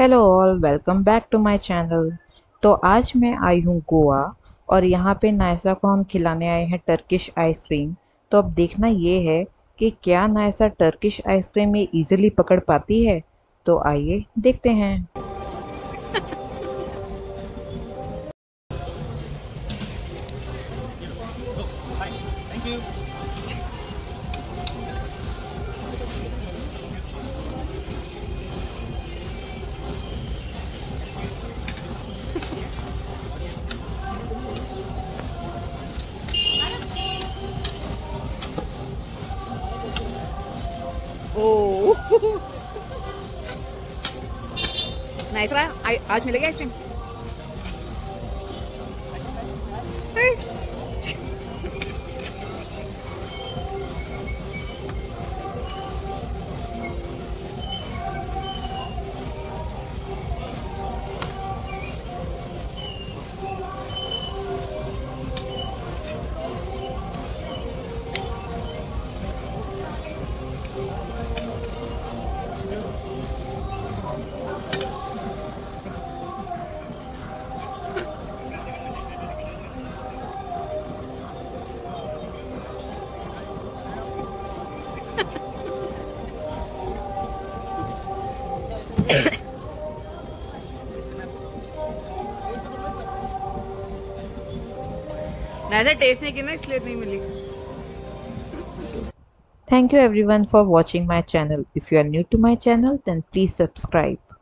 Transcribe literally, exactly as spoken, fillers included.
Hello all, welcome back to my channel. तो आज मैं आई हूँ गोवा और यहाँ पे नायसा को हम खिलाने आए हैं टर्किश आइसक्रीम। तो अब देखना ये है कि क्या नायसा टर्किश आइसक्रीम ये इजीली पकड़ पाती है। तो आइए देखते हैं। Thank you. Oh. नाइस रहा। आ, आज मिलेगा आइसक्रीम। टेस्ट नहीं किया ना, इसलिए नहीं मिली। Thank you everyone for watching my channel. If you are new to my channel, then please subscribe.